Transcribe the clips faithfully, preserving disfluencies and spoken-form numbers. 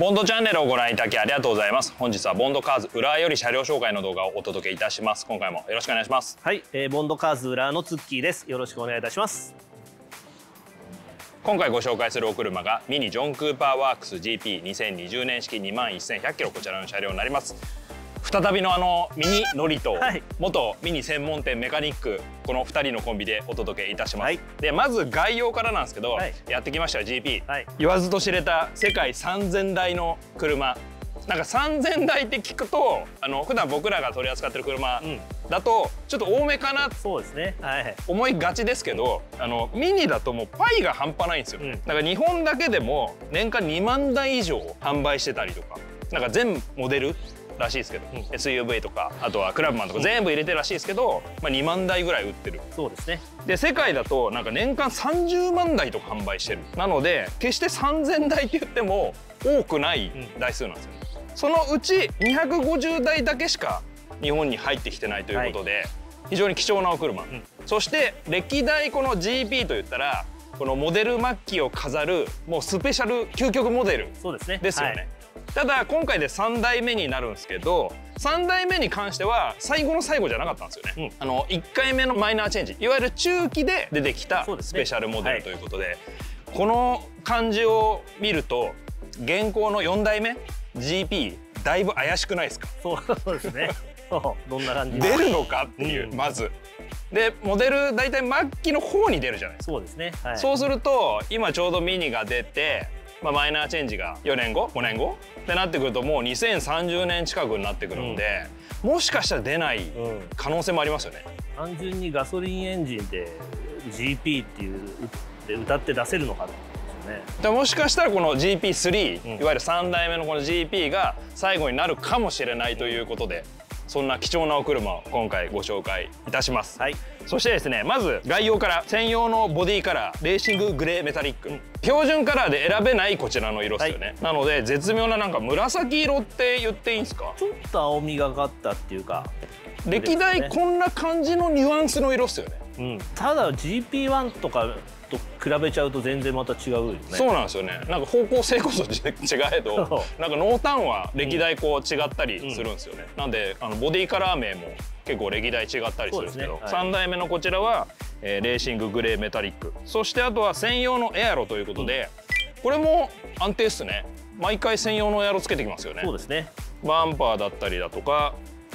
ボンドチャンネルをご覧いただきありがとうございます。本日はボンドカーズ浦和より車両紹介の動画をお届けいたします。今回もよろしくお願いします。はい、えー、ボンドカーズ浦和のツッキーです。よろしくお願いいたします。今回ご紹介するお車がミニジョン・クーパーワークス ジーピーにせんにじゅう 年式 にまんせんひゃくキロこちらの車両になります。再びのあのミニノリと元ミニ専門店メカニックこのふたりのコンビでお届けいたします、はい、でまず概要からなんですけど、はい、やってきました ジーピー、はい、言わずと知れた世界さんぜんだいの車。なんかさんぜんだいって聞くとあの普段僕らが取り扱ってる車だとちょっと多めかなと思いがちですけど、あのミニだともうパイが半端ないんですよ、うん、だから日本だけでも年間にまんだい以上販売してたりとか、なんか全モデルらしいですけど、うん、エスユーブイ とかあとはクラブマンとか全部入れてるらしいですけど、まあ、にまんだいぐらい売ってるそうですね。で世界だとなんか年間さんじゅうまんだいとか販売してる。なので決してさんぜんだいって言っても多くない台数なんですよね、うん、そのうちにひゃくごじゅうだいだけしか日本に入ってきてないということで、はい、非常に貴重なお車、うん、そして歴代この ジーピー といったらこのモデル末期を飾るもうスペシャル究極モデルですよね。ただ今回でさんだいめになるんですけど、さんだいめに関しては最後の最後じゃなかったんですよね、うん、あのいっかいめのマイナーチェンジいわゆる中期で出てきたスペシャルモデルということ で, で、ねはい、この感じを見ると現行のよんだいめ ジーピー だいぶ怪しくないですか？そうですねどんな感じ出るのかっていう、うん、まず。でモデル大体末期の方に出るじゃないですか。そうですね、はい、そうすると今ちょうどミニが出て、まあ、マイナーチェンジがよねんごごねんごってなってくるともうにせんさんじゅうねん近くになってくるので、うん、もしかしたら出ない可能性もありますよね、うん、単純にガソリンエンジンで ジーピー っていうで歌って出せるのかなね、もしかしたらこの ジーピースリー、うん、いわゆるさんだいめのこの ジーピー が最後になるかもしれないということで、そんな貴重なお車を今回ご紹介いたします、はい、そしてですねまず概要から専用のボディカラーレーシンググレーメタリック、うん、標準カラーで選べないこちらの色ですよね、はい、なので絶妙ななんか紫色って言っていいんですか？ちょっと青みがかったっていうか歴代こんな感じのニュアンスの色ですよね、うん、ただ ジーピーワン とかと比べちゃうと全然また違うよね。そうなんですよね。なんか方向性こそ違えどなんか濃淡は歴代こう違ったりするんですよね、うん、なんであのボディカラー名も結構歴代違ったりするんですけど、そうですね、はい、さんだいめのこちらは、えー、レーシンググレーメタリック、そしてあとは専用のエアロということで、うん、これも安定っすね。毎回専用のエアロつけてきますよね。そうですね。バンパーだったりだとか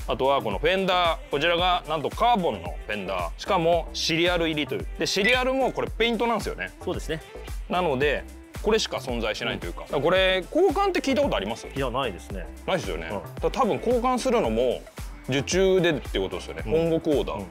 あとはこのフェンダー、こちらがなんとカーボンのフェンダー、しかもシリアル入りというでシリアルもこれペイントなんですよね。そうですね。なのでこれしか存在しないというか、うん、これ交換って聞いたことあります？いやないですね。ないですよね、うん、多分交換するのも受注でってことですよね、うん、本国オーダー、うん、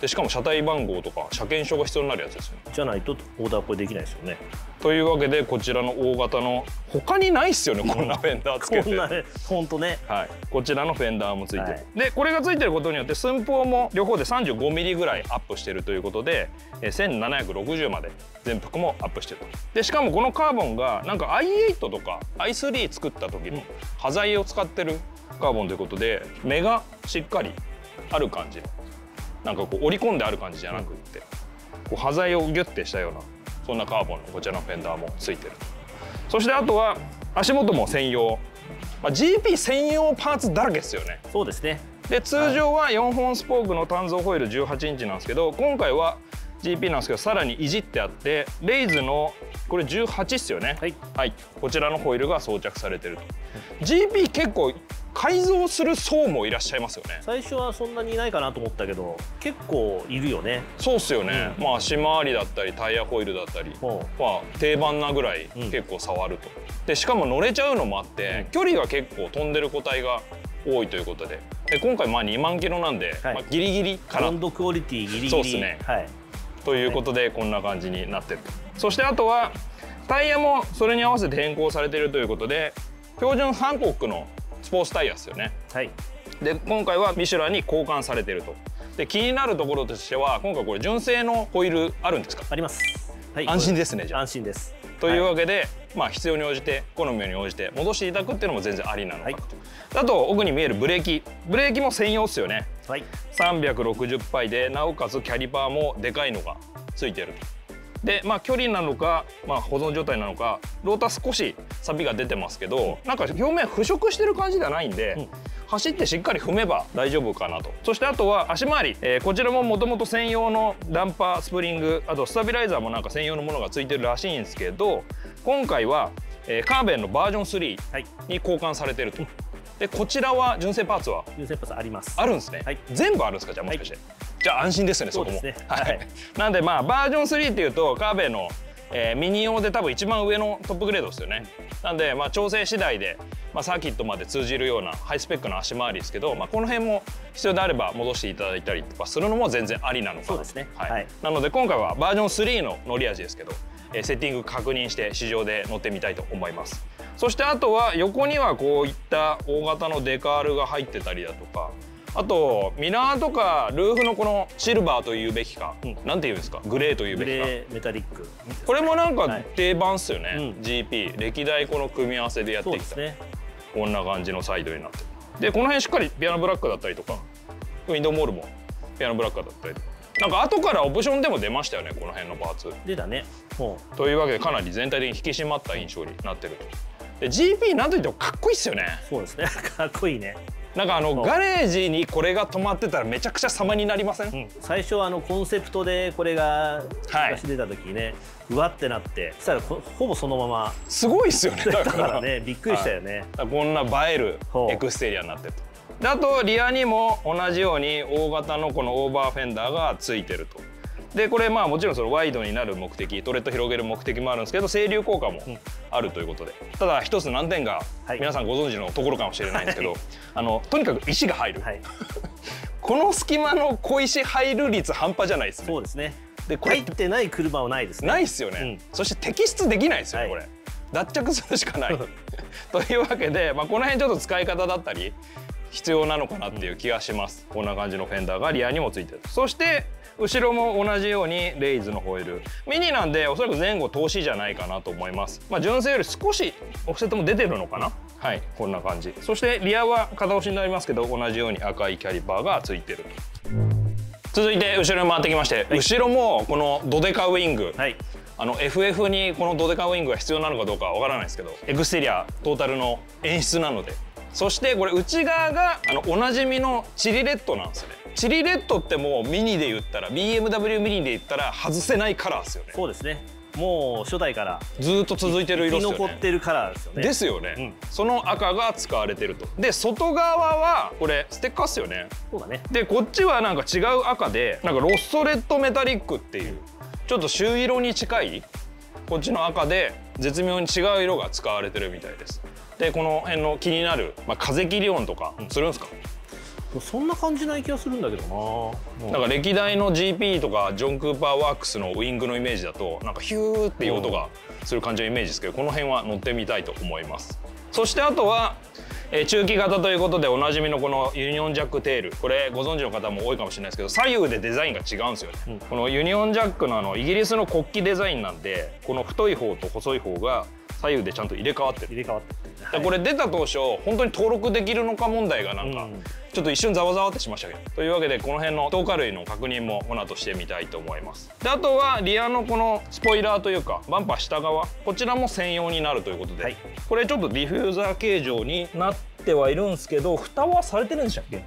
でしかも車体番号とか車検証が必要になるやつですよね。じゃないとオーダーこれできないですよね。というわけでこちらの大型の他にないっすよね、こんなフェンダーつけてこんなね、ほんとね、はい、こちらのフェンダーもついてる、はい、でこれがついてることによって寸法も両方で さんじゅうごミリ ぐらいアップしてるということでせんななひゃくろくじゅうまで全幅もアップしてると。でしかもこのカーボンがなんか アイエイト とか アイスリー 作った時の端材を使ってるカーボンということで目がしっかりある感じ、なんかこう織り込んである感じじゃなくってこう端材をギュッてしたようなそんなカーボンのこちらのフェンダーもついてる。そしてあとは足元も専用、まあ、ジーピー 専用パーツだらけですよね。そうですね。で通常はよんほんスポークの鍛造ホイールじゅうはちインチなんですけど、今回は ジーピー なんですけどさらにいじってあってレイズのこれじゅうはちっすよね、はい、はい、こちらのホイールが装着されてると。ジーピー 結構改造する層もいらっしゃいますよね。最初はそんなにいないかなと思ったけど結構いるよね。そうっすよね、うん、まあ足回りだったりタイヤホイールだったり、うん、まあ定番なぐらい結構触ると、うん、でしかも乗れちゃうのもあって、うん、距離が結構飛んでる個体が多いということで、で今回まあにまんキロなんで、はい、まあギリギリかな。温度クオリティギリギリそうっすね、はい、ということでこんな感じになってると、はい、そしてあとはタイヤもそれに合わせて変更されているということで標準ハンコックのスポーツタイヤですよね、はい、で今回はミシュラに交換されていると。で気になるところとしては今回これ純正のホイールあるんですか？あります、はい、安心ですね。じゃあ安心ですというわけで、はい、まあ必要に応じて好みに応じて戻していただくっていうのも全然ありなのかなと、はい、あと奥に見えるブレーキブレーキも専用ですよね、はい、さんびゃくろくじゅうパイでなおかつキャリパーもでかいのがついてると。でまあ距離なのか、まあ、保存状態なのかローター少しサビが出てますけど、なんか表面腐食してる感じではないんで、うん、走ってしっかり踏めば大丈夫かなと。そしてあとは足回り、えー、こちらももともと専用のダンパー、スプリング、あとスタビライザーもなんか専用のものがついてるらしいんですけど、今回は、えー、カーベンのバージョンスリーに交換されてると。はい、でこちらは純正パーツは純正パーツあります。あるんですね、はい、全部あるんですか。じゃあもしかして、はい、じゃあ安心ですね、そこも。なんでまあバージョンスリーっていうとカーベンのえー、ミニ用で多分一番上のトップグレードですよね。なんで、まあ、調整次第で、まあ、サーキットまで通じるようなハイスペックな足回りですけど、まあ、この辺も必要であれば戻していただいたりとかするのも全然ありなのかな。そうですね、はいはい、なので今回はバージョンスリーの乗り味ですけど、えー、セッティング確認して試乗で乗ってみたいと思います。そしてあとは横にはこういった大型のデカールが入ってたりだとか、あとミラーとかルーフのこのシルバーというべきか、うん、なんていうんですか、グレーというべきか、グレーメタリック、これもなんか定番っすよね、はい、ジーピー 歴代この組み合わせでやってきた、ね、こんな感じのサイドになってる。でこの辺しっかりピアノブラックだったりとか、ウィンドウモールもピアノブラックだったりとか、なんか後からオプションでも出ましたよね、この辺のパーツ出たね。というわけでかなり全体的に引き締まった印象になってると。で ジーピー なんといってもかっこいいっすよね。そうですね、かっこいいね。なんかあのガレージにこれが止まってたらめちゃくちゃ様になりません？うん、最初あのコンセプトでこれが昔出た時にね、はい、うわってなってそしたらほぼそのまます。ごいっすよね。だからねびっくりしたよね、はい、こんな映えるエクステリアになってると。であとリアにも同じように大型のこのオーバーフェンダーがついてると。でこれまあもちろんそのワイドになる目的、トレッド広げる目的もあるんですけど、整流効果もあるということで、ただ一つ難点が皆さんご存知のところかもしれないんですけど、はい、あのとにかく石が入る、はい、この隙間の小石入る率半端じゃないですね。そうですね。でこれ入ってない車はないですね。ないですよね、うん、そして摘出できないですよね、はい、これ脱着するしかないというわけで、まあ、この辺ちょっと使い方だったり必要なのかなっていう気がします、うん、こんな感じのフェンダーがリアにもついてる。そして後ろも同じようにレイズのホイール、ミニなんでおそらく前後通しじゃないかなと思います。まあ、純正より少しオフセットも出てるのかな、はい、こんな感じ。そしてリアは片押しになりますけど同じように赤いキャリパーがついてると。続いて後ろに回ってきまして、はい、後ろもこのドデカウィング、はい、あの エフエフ にこのドデカウィングが必要なのかどうかはわからないですけど、エクステリアトータルの演出なので。そしてこれ内側があのおなじみのチリレッドなんですよね。チリレッドってもうミニで言ったら ビーエムダブリュー ミニで言ったら外せないカラーですよね。そうですね、もう初代からずっと続いてる色ですよね。生き残ってるカラーですよね。ですよね、うん、その赤が使われてると。で外側はこれステッカーっすよね。そうだね。でこっちはなんか違う赤で、なんかロストレッドメタリックっていうちょっと朱色に近いこっちの赤で絶妙に違う色が使われてるみたいです。でこの辺の気になる、まあ、風切り音とかするんですか？そんな感じない気がするんだけどな。なんか歴代の ジーピー とかジョン・クーパーワークスのウィングのイメージだとなんかヒューっていう音がする感じのイメージですけど、この辺は乗ってみたいと思います。そしてあとは、えー、中期型ということでおなじみのこのユニオンジャックテール、これご存知の方も多いかもしれないですけど左右でデザインが違うんですよね、うん、このユニオンジャックのあのイギリスの国旗デザインなんで、この太い方と細い方が左右でちゃんと入れ替わってる。入れ替わってる。はい、これ出た当初本当に登録できるのか問題がなんかちょっと一瞬ざわざわってしましたけど、というわけでこの辺の透過類の確認もこの後してみたいと思います。であとはリアのこのスポイラーというかバンパー下側、こちらも専用になるということで、はい、これちょっとディフューザー形状になってはいるんですけど蓋はされてるんでしたっけ？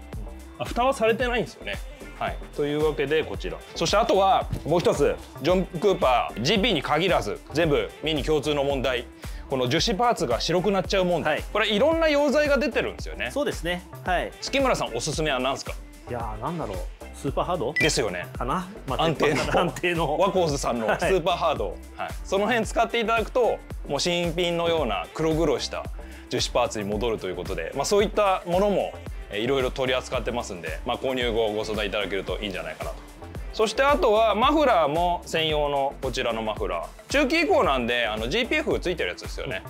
あ、蓋はされてないんですよね。はい、というわけでこちら。そしてあとはもう一つ、ジョン・クーパー ジーピー に限らず全部ミニ共通の問題、この樹脂パーツが白くなっちゃう問題、はい、これいろんな溶剤が出てるんですよね。そうですね、はい。月村さんおすすめは何ですか？いやーなんだろう、スーパーハードですよね。かな、まあ、安定の安定のワコーズさんのスーパーハード、はいはい、その辺使っていただくともう新品のような黒々した樹脂パーツに戻るということで、まあ、そういったものもいろいろ取り扱ってますんで、まあ、購入後ご相談いただけるといいんじゃないかなと。そしてあとはマフラーも専用のこちらのマフラー、中期以降なんであの ジーピーエフ ついてるやつですよね、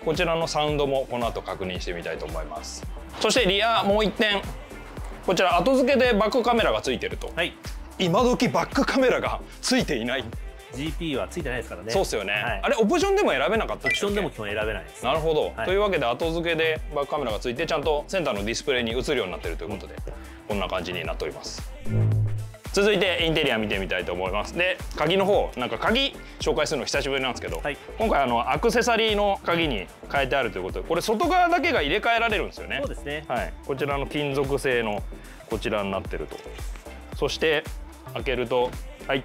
うん、こちらのサウンドもこの後確認してみたいと思います。そしてリアもういってん、こちら後付けでバックカメラがついてると、はい、今時バックカメラがついていない、 ジーピー はついてないですからね。そうですよね、はい、あれオプションでも選べなかったんですよね。オプションでも基本選べないです、ね、なるほど、はい、というわけで後付けでバックカメラがついてちゃんとセンターのディスプレイに映るようになってるということで、うん、こんな感じになっております。続いてインテリア見てみたいと思います。で、鍵の方、なんか鍵紹介するの久しぶりなんですけど、はい、今回あのアクセサリーの鍵に変えてあるということで、これ外側だけが入れ替えられるんですよね。そうですね。はい、こちらの金属製のこちらになってると。そして開けると、はい。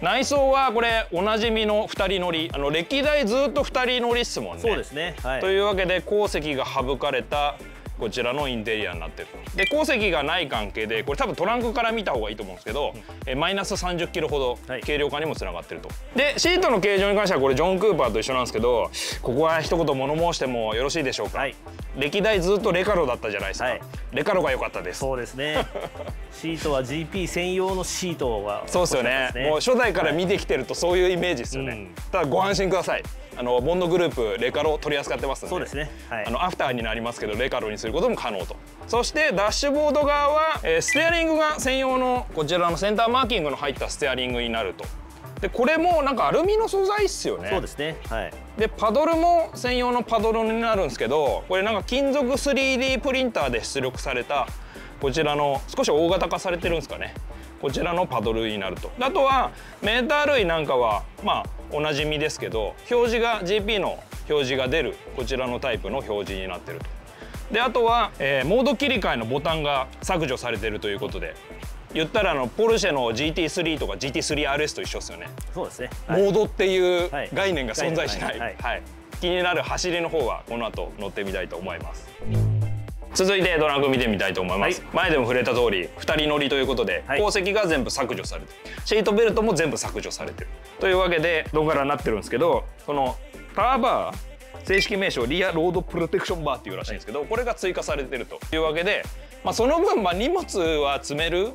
内装はこれおなじみのふたり乗り、あの歴代ずっとふたり乗りっすもんね。そうですね、はい、というわけで鉱石が省かれたこちらのインテリアになってる。で鉱石がない関係でこれ多分トランクから見た方がいいと思うんですけど、うん、えマイナスさんじゅっキロほど軽量化にもつながってると、はい、でシートの形状に関してはこれジョン・クーパーと一緒なんですけど、ここは一言物申してもよろしいでしょうか。はい、歴代ずっとレカロだったじゃないですか、はい、レカロが良かったです。そうですねシートは ジーピー 専用のシートは、ね、そうですよね。もう初代から見てきてるとそういうイメージですよね、はい、ただご安心ください、あのボンドグループレカロを取り扱ってますので、そうですね、はい、あのアフターになりますけどレカロにすることも可能と。そしてダッシュボード側は、えー、ステアリングが専用のこちらのセンターマーキングの入ったステアリングになると。でこれもなんかアルミの素材っすよね。そうですね、はい、でパドルも専用のパドルになるんですけど、これなんか金属 スリーディー プリンターで出力されたこちらの少し大型化されてるんですかね、こちらのパドルになると。あとはメーター類なんかはまあおなじみですけど、表示が ジーピー の表示が出るこちらのタイプの表示になってると。であとは、えー、モード切り替えのボタンが削除されてるということで、言ったらあのポルシェの ジーティースリー とか ジーティースリーアールエス と一緒ですよね。そうですね、はい、モードっていう概念が存在しない。気になる走りの方はこの後乗ってみたいと思います。続いてドランク見てみたいと思います、はい、前でも触れた通りふたり乗りということで、はい、鉱石が全部削除されてる、シートベルトも全部削除されてるというわけでドンガラになってるんですけど、このターバー、正式名称リアロードプロテクションバーっていうらしいんですけど、これが追加されてるというわけで、まあ、その分まあ荷物は詰める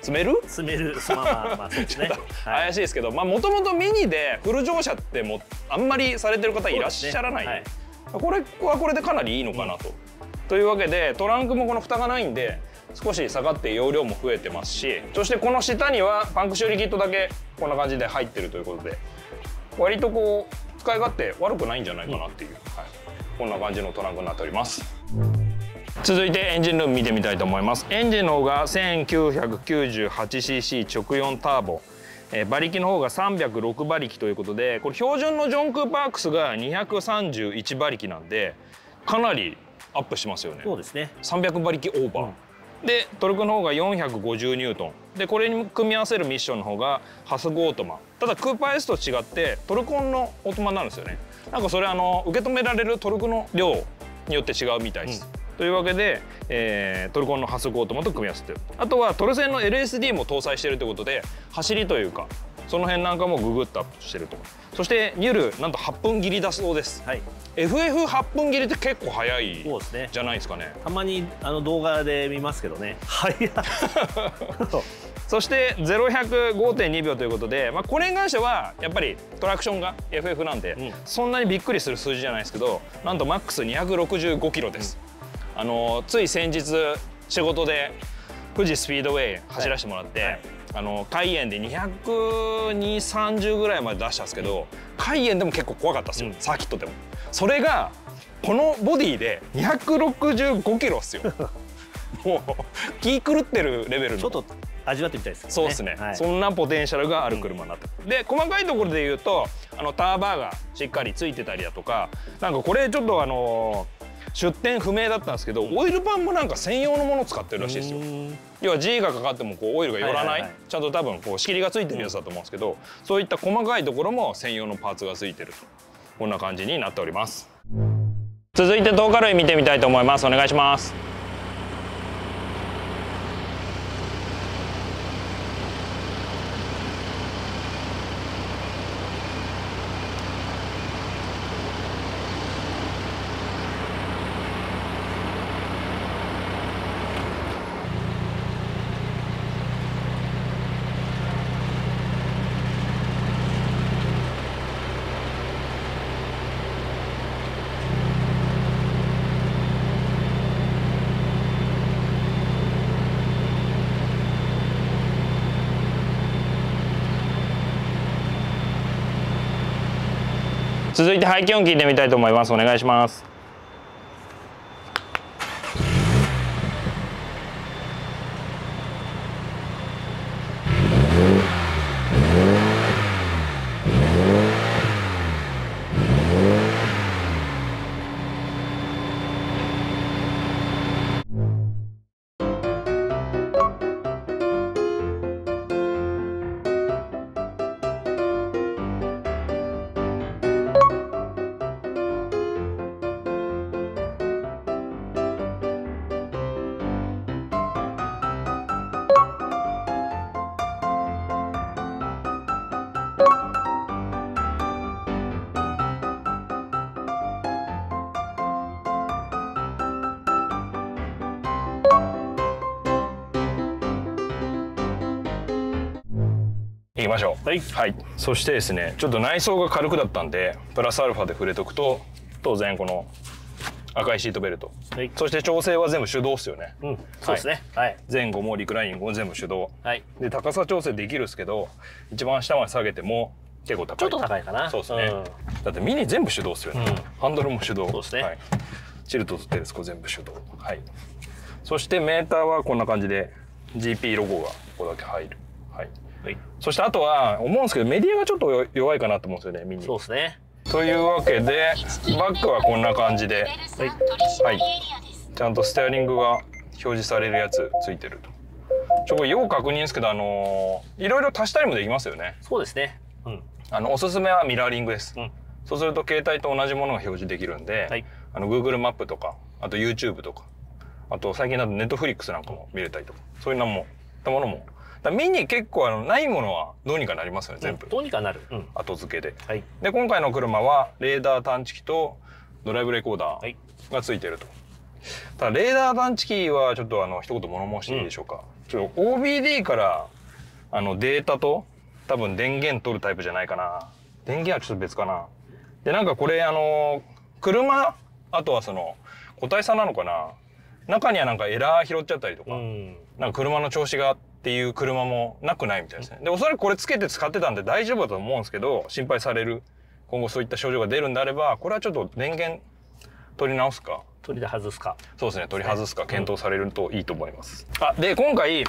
詰める詰めるまあまあそうですね怪しいですけど、まあもともとミニでフル乗車ってもあんまりされてる方いらっしゃらない、ね、はい、これはこれでかなりいいのかなと。うん、というわけでトランクもこの蓋がないんで少し下がって容量も増えてますし、そしてこの下にはパンク修理キットだけこんな感じで入ってるということで、割とこう使い勝手悪くないんじゃないかなっていう、うん、はい、こんな感じのトランクになっております。続いてエンジンルーム見てみたいと思います。エンジンの方が せんきゅうひゃくきゅうじゅうはちシーシー 直よんターボ、え馬力の方がさんびゃくろくばりきということで、これ標準のジョン・クーパーXがにひゃくさんじゅういちばりきなんでかなりアップしますよね。そうですね、さんびゃくばりきオーバー、うん、でトルクの方がよんひゃくごじゅうニュートンで、これに組み合わせるミッションの方がハスゴオートマ、ただクーパー S と違ってトルコンのオートマになるんですよね。なんかそれあの受け止められるトルクの量によって違うみたいです、うん、というわけで、えー、トルコンのハスゴオートマと組み合わせてる。あとはトルセンの エルエスディー も搭載してるということで、走りというかその辺なんかもググッとアップしてると。そしてニュルなんとはっぷん切りだそうです、はい、エフエフはっぷん切りって結構早いじゃないですか ね, すねたまにあの動画で見ますけどね、早いそしてゼロひゃくごてんにびょうということで、まあ、これに関してはやっぱりトラクションが エフエフ なんで、うん、そんなにびっくりする数字じゃないですけど、なんとマックスにひゃくろくじゅうごキロです、うん、あのつい先日仕事で富士スピードウェイ走らせてもらって、はいはい、あの海燕でにひゃくにじゅう、さんじゅうぐらいまで出したんですけど、海燕でも結構怖かったですよ、うん、サーキットでも。それがこのボディでにひゃくろくじゅうごキロっすよもう気狂ってるレベルの、ちょっと味わってみたいですね。そうですね、はい、そんなポテンシャルがある車になって、うん、で細かいところで言うとあのターバーがしっかりついてたりだとか、なんかこれちょっとあのー出店不明だったんですけど、オイルパンもなんか専用のものを使ってるらしいですよ。要は G がかかってもこうオイルが寄らない、ちゃんと多分こう仕切りがついてるやつだと思うんですけど、そういった細かいところも専用のパーツがついてると、こんな感じになっております。続いて灯火類見てみたいと思います。お願いします。続いて排気音聞いてみたいと思います。お願いします。いきましょう。はい、はい、そしてですね、ちょっと内装が軽くだったんでプラスアルファで触れとくと当然この赤いシートベルト、はい、そして調整は全部手動ですよね。うん、そうですね、はい、前後もリクライニングも全部手動、はい、で高さ調整できるんですけど一番下まで下げても結構高い、ちょっと高いかな。そうですね、うん、だってミニ全部手動ですよね、うん、ハンドルも手動、そうですね、はい、チルトとテレスコ全部手動、はい、そしてメーターはこんな感じで ジーピー ロゴがここだけ入る、はい、はい、そしてあとは思うんですけどメディアがちょっと弱いかなと思うんですよね、ミニ。そうですね。というわけでバックはこんな感じで、はい、ちゃんとステアリングが表示されるやつついてると。ちょっと要確認ですけど、あのー、いろいろ足したりもできますよね。そうですね、うん、あのおすすめはミラーリングです、うん、そうすると携帯と同じものが表示できるんで、はい、あの Google マップとかあと YouTube とかあと最近だと Netflix なんかも見れたりとか、そういうのもたものもだミニ結構あのないものはどうにかなりますよね、全部、うん、どうにかなる、うん、後付けで、はい、で今回の車はレーダー探知機とドライブレコーダーがついてると、はい、ただレーダー探知機はちょっとあの一言物申していいでしょうか、うん、ちょっと オービーディー からあのデータと多分電源取るタイプじゃないかな、電源はちょっと別かな。でなんかこれあの車あとはその個体差なのかな、中にはなんかエラー拾っちゃったりとか、うん、なんか車の調子がっていう車もなくないみたいですね。でおそらくこれつけて使ってたんで大丈夫だと思うんですけど、心配される今後そういった症状が出るんであればこれはちょっと電源取り直すか取りで外すか、そうですね、取り外すか検討されるといいと思います、うん、あで今回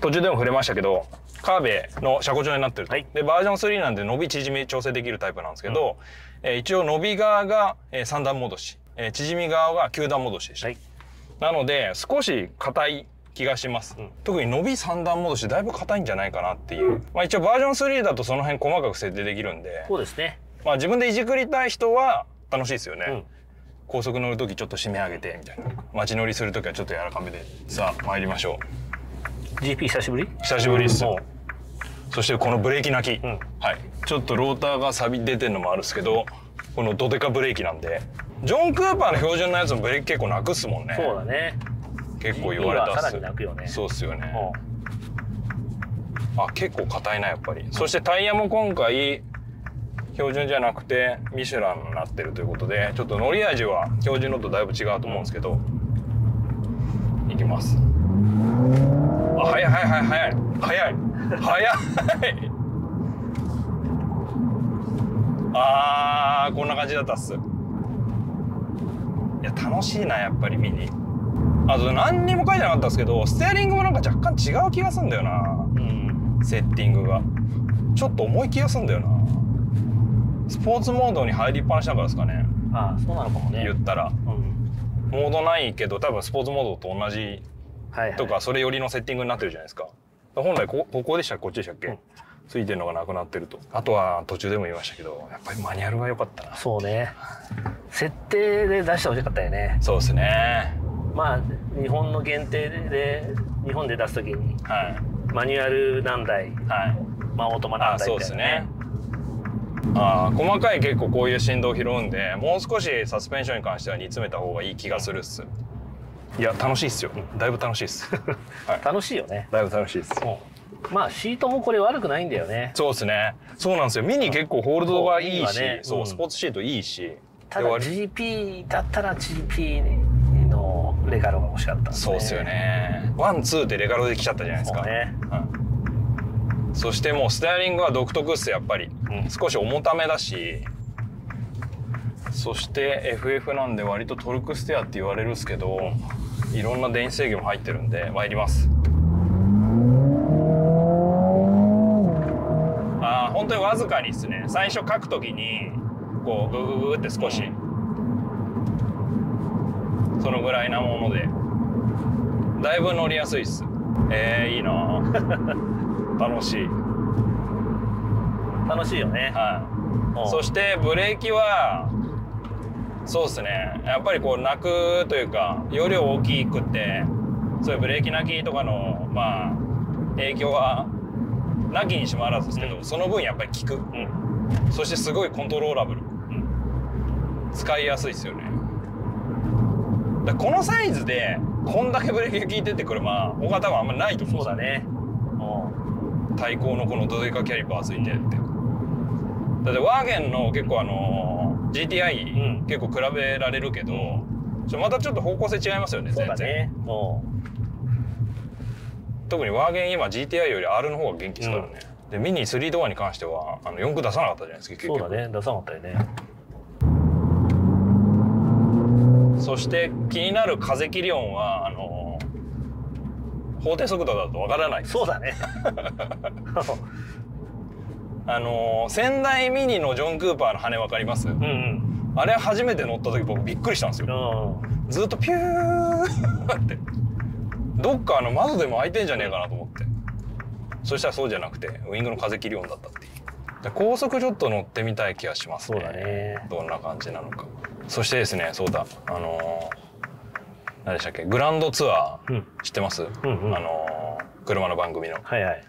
途中でも触れましたけどカーベの車高調になってると、はい、でバージョンスリーなんで伸び縮み調整できるタイプなんですけど、うん、え一応伸び側がさん段戻し、え縮み側がきゅう段戻しでした、はい、なので少し硬い気がします、うん、特に伸びさん段戻しだいぶ硬いんじゃないかなっていう、うん、まあ一応バージョンスリーだとその辺細かく設定できるんで、そうですね、まあ自分でいじくりたい人は楽しいですよね、うん、高速乗る時ちょっと締め上げてみたいな、街乗りする時はちょっと柔らかめで、さあ参りましょう。 ジーピー 久しぶり久しぶりです、うん、そしてこのブレーキ泣き、うん、はい、ちょっとローターが錆び出てるのもあるんですけどこのドデカブレーキなんで、ジョン・クーパーの標準のやつもブレーキ結構なくっすもんね。そうだね、結構言われたっす。さらに泣くよね。そうっすよね、うん、あ結構硬いなやっぱり。そしてタイヤも今回標準じゃなくてミシュランになってるということでちょっと乗り味は標準のとだいぶ違うと思うんですけど、いきます。あ速い速い速い速い速い速いあーこんな感じだったっす。いや楽しいなやっぱりミニ。あと何にも書いてなかったんですけどステアリングもなんか若干違う気がするんだよな、うん、セッティングがちょっと重い気がするんだよな。スポーツモードに入りっぱなしだからですかね。ああそうなのかもね、言ったら、うん、モードないけど多分スポーツモードと同じとかそれよりのセッティングになってるじゃないですか。本来ここでしたっけこっちでしたっけ、うん、ついてるのがなくなってると。あとは途中でも言いましたけどやっぱりマニュアルが良かったな。そうね設定で出してほしかったよね。そうですね、まあ日本の限定 で, で日本で出す時に、はい、マニュアル何台、はい、まあオートマ何台みたいなね。あ細かい結構こういう振動を拾うんでもう少しサスペンションに関しては煮詰めた方がいい気がするっす。いや楽しいっすよ、だいぶ楽しいっす、はい、楽しいよね、だいぶ楽しいっす。まあシートもこれ悪くないんだよね。そうですね、そうなんですよ。ミニ結構ホールドがいいし、ね、そうスポーツシートいいし、ただ ジーピー だったら ジーピー のレガロが欲しかったんで、ね、そうですよね。ワンツーでレガロできちゃったじゃないですか。そうね、うん、そしてもうステアリングは独特っすやっぱり、うん、少し重ためだし、そして エフエフ なんで割とトルクステアって言われるんですけど、うん、いろんな電子制御も入ってるんで参ります。ああ本当にわずかにですね、最初書くときにこうグググって少し、うん、そのぐらいなものでだいぶ乗りやすいっす。えー、いいな楽しい楽しいよね、はい、うん、そしてブレーキはそうですね、やっぱりこう泣くというか容量大きくってそういうブレーキ泣きとかのまあ影響はなきにしもあらずですけど、うん、その分やっぱり効く、うん、そしてすごいコントローラブル、うん、使いやすいですよね。だこのサイズでこんだけブレーキが効いてって車他多分あんまりないと思うんですよね。そうだね、対抗のこのドデカキャリパーついてって。だってワーゲンの結構あの ジーティーアイ、うん、結構比べられるけど、うん、ちょまたちょっと方向性違いますよね。そうだね。特にワーゲン今 ジーティーアイ より R の方が元気ですからね、うん、でミニスリードアに関してはあのよん駆出さなかったじゃないですか。結局そうだね、出さなかったよね。そして気になる風切り音はあの法定速度だとわからないです。そうだね。あの仙台ミニのジョン・クーパーの羽分かります？うん、うん、あれ初めて乗った時僕びっくりしたんですよ。ずっとピューってどっかあの窓でも開いてんじゃねえかなと思って、そしたらそうじゃなくてウイングの風切り音だったっていう。高速ちょっと乗ってみたい気がしますね。そうだね。どんな感じなのか。そしてですね、そうだ、あのー、何でしたっけ、グランドツアー、うん、知ってます？うんうん、あのー、車の番組の、はいはい、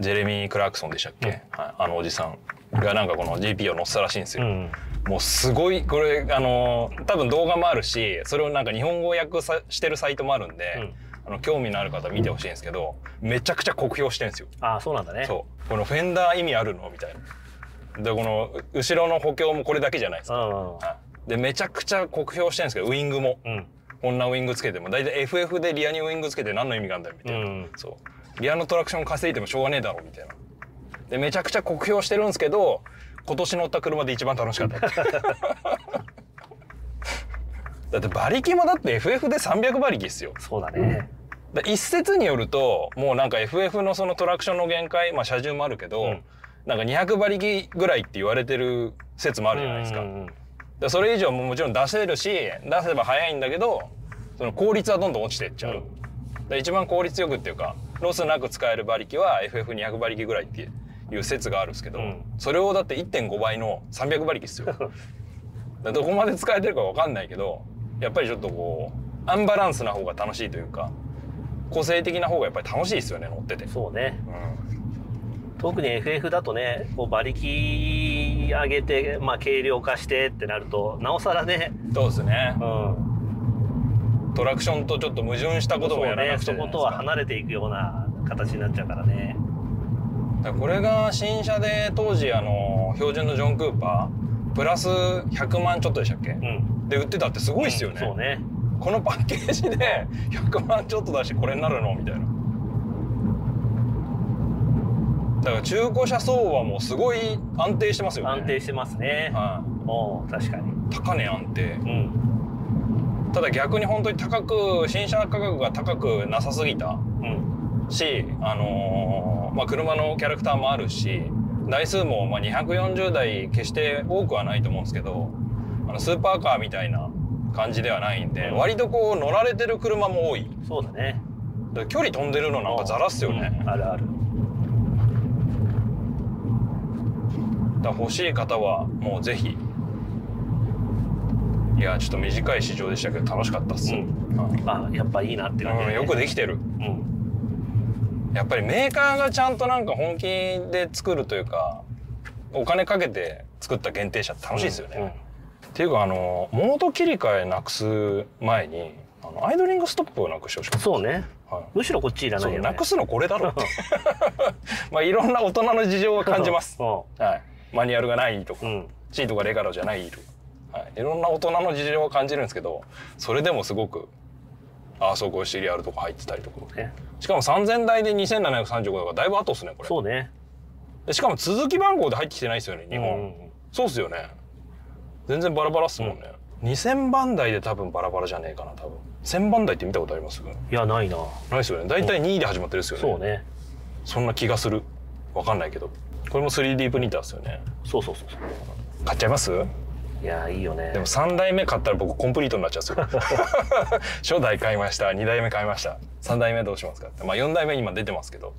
ジェレミー・クラークソンでしたっけ、うんはい、あのおじさんがなんかこの ジーピー を乗ってたらしいんですよ。うん、もうすごいこれあのー、多分動画もあるし、それをなんか日本語訳さしてるサイトもあるんで。うんあの興味のある方見てほしいんですけど、めちゃくちゃ酷評してるんですよ。ああ、そうなんだね。そう、このフェンダー意味あるのみたいな。で、この後ろの補強もこれだけじゃないですか。で、めちゃくちゃ酷評してるんですけど、ウイングも、うん、こんなウイングつけても、だいたい エフエフ でリアにウイングつけて何の意味があるんだよみたいな。うん、そう、リアのトラクション稼いでもしょうがねえだろみたいな。で、めちゃくちゃ酷評してるんですけど、今年乗った車で一番楽しかった。だって馬力もだって エフエフ でさんびゃくばりきっすよ。そうだね。だ一説によるともうなんか エフエフ のそのトラクションの限界、まあ、車重もあるけど、うん、なんかにひゃくばりきぐらいって言われてる説もあるじゃないですか。だそれ以上ももちろん出せるし出せば速いんだけどその効率はどんどん落ちてっちゃう、うん、だ一番効率よくっていうかロスなく使える馬力は エフエフにひゃくばりきぐらいっていう説があるんですけど、うん、それをだって いってんごばいのさんびゃくばりきっすよ。だどこまで使えてるかわかんないけどやっぱりちょっとこうアンバランスな方が楽しいというか個性的な方がやっぱり楽しいですよね乗ってて。そうね、うん、特に エフエフ だとねこう馬力上げて、まあ、軽量化してってなるとなおさらね。そうですね、うん、トラクションとちょっと矛盾したこともやらなくちゃいけないですからね。そことは離れていくような形になっちゃうからね。だからこれが新車で当時あの標準のジョン・クーパープラスひゃくまんちょっとでしたっけ、うんで売ってたってすごいですよね。うん、そうね。このパッケージでひゃくまんちょっと出してこれになるのみたいな。だから中古車相場もすごい安定してますよね。安定してますね。はい。もう確かに。高値安定。うん。ただ逆に本当に高く新車価格が高くなさすぎた。うん。し、あのー、まあ車のキャラクターもあるし、台数もまあにひゃくよんじゅうだい決して多くはないと思うんですけど。スーパーカーみたいな感じではないんで、うん、割とこう乗られてる車も多い。そうだね。だ距離飛んでるのなんかザラっすよね。うん、あるある。だ欲しい方はもうぜひ。いやちょっと短い試乗でしたけど楽しかったっす。あ、やっぱいいなって感じ、ねうん。よくできてる。うん、やっぱりメーカーがちゃんとなんか本気で作るというか、お金かけて作った限定車って楽しいですよね。うんうんっていうかあのモード切り替えなくす前にあのアイドリングストップをなくしてほしい。そうね、はい、むしろこっちいらないよね。なくすのこれだろってまあいろんな大人の事情は感じますはい、マニュアルがないとか、うん、シートがレガロじゃないとか、はい、いろんな大人の事情は感じるんですけどそれでもすごくあそこ シーディーアール とか入ってたりとか、ね、しかもさんぜんだいでにせんななひゃくさんじゅうごだからだいぶ後ですねこれ。そうね。でしかも続き番号で入ってきてないですよね日本、うん、そうですよね。全然バラバラっすもんね、うん、にせんばんだいで多分バラバラじゃねえかな多分。せんばんだいって見たことあります？いやないな。ないっすよね。大体にいで始まってるっすよね、うん、そうね。そんな気がする。わかんないけどこれも スリーディー プリンターっすよね。そうそうそうそう買っちゃいます？いやいいよね。でもさんだいめ買ったら僕コンプリートになっちゃうんですよ初代買いましたにだいめ買いましたさんだいめどうしますかって、まあ、よんだいめ今出てますけど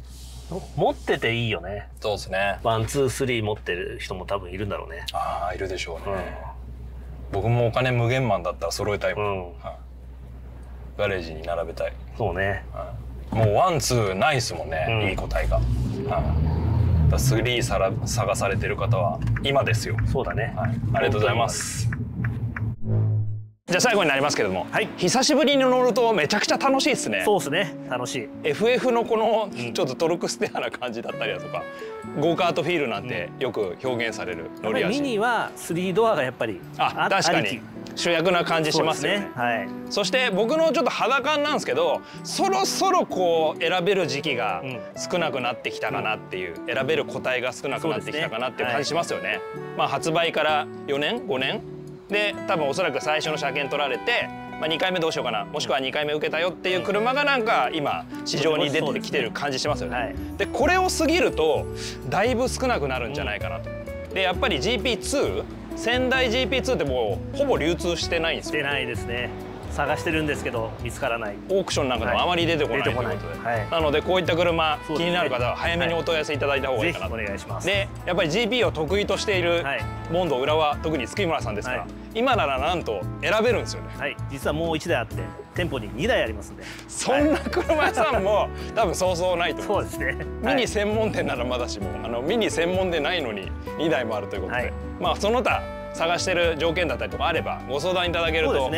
持ってていいよね。そうですね。ワンツースリー持ってる人も多分いるんだろうね。ああいるでしょうね、うん僕もお金無限マンだったら揃えたいもん、うんはあ、ガレージに並べたい。そうね、はあ、もうワンツーないっすもんね、うん、いい答えが、はあ、だスリーさら探されてる方は今ですよ。そうだね、はい、ありがとうございます。じゃあ最後になりますけども、はい、久しぶりに乗るとめちゃくちゃ楽しいですね。そうですね、楽しい。 エフエフ のこのちょっとトルクステアな感じだったりだとか、うん、ゴーカートフィールなんてよく表現される乗り味、うん、ミニはスリードアがやっぱり あ, あ確かに主役な感じしますよ ね, ね、はい、そして僕のちょっと肌感なんですけど、そろそろこう選べる時期が少なくなってきたかなっていう、うん、選べる個体が少なくなってきたかなっていう感じしますよね、はい、まあ発売からよねんごねんで多分おそらく最初の車検取られて、まあ、にかいめどうしようかな、もしくはにかいめ受けたよっていう車がなんか今市場に出てきてる感じしてますよね。はい、でこれを過ぎるとだいぶ少なくなるんじゃないかなと。でやっぱり ジーピーツー、 仙台 ジーピーツー ってもうほぼ流通してないんですよ。出ないですね。探してるんですけど見つからない。オークションなんかでもあまり出てこないということで、なのでこういった車気になる方は早めにお問い合わせいただいた方がいいかなと。お願いします。でやっぱり ジーピー を得意としているボンド浦和、特に月村さんですから、今ならなんと選べるんですよね。はい、実はもういちだいあって店舗ににだいありますんで、そんな車屋さんも多分そうそうないと思います。そうですね、ミニ専門店ならまだしも、あのミニ専門でないのににだいもあるということで、まあその他探してる条件だったりとかあればご相談いただけると、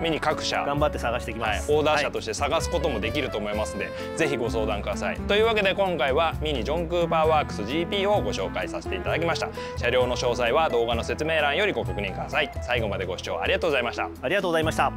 ミニ各社頑張って探してきます。オーダー車として探すこともできると思いますので、ぜひご相談ください。というわけで今回はミニジョン・クーパーワークス ジーピー をご紹介させていただきました。車両の詳細は動画の説明欄よりご確認ください。最後までご視聴ありがとうございました。ありがとうございました。